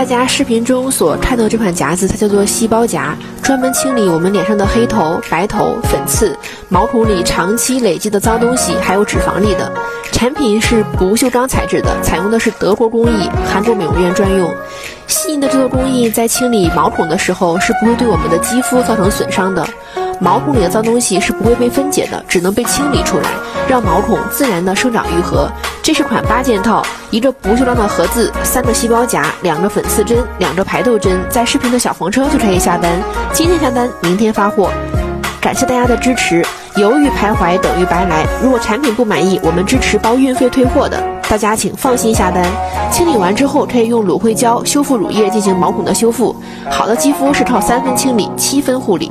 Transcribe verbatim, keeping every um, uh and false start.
大家视频中所看到这款夹子，它叫做细胞夹，专门清理我们脸上的黑头、白头、粉刺、毛孔里长期累积的脏东西，还有脂肪粒的。产品是不锈钢材质的，采用的是德国工艺，韩国美容院专用。细腻的制作工艺在清理毛孔的时候，是不会对我们的肌肤造成损伤的。 毛孔里的脏东西是不会被分解的，只能被清理出来，让毛孔自然的生长愈合。这是款八件套，一个不锈钢的盒子，三个细胞夹，两个粉刺针，两个排痘针，在视频的小黄车就可以下单，今天下单，明天发货。感谢大家的支持，犹豫徘徊等于白来。如果产品不满意，我们支持包运费退货的，大家请放心下单。清理完之后，可以用芦荟胶修复乳液进行毛孔的修复。好的肌肤是靠三分清理，七分护理。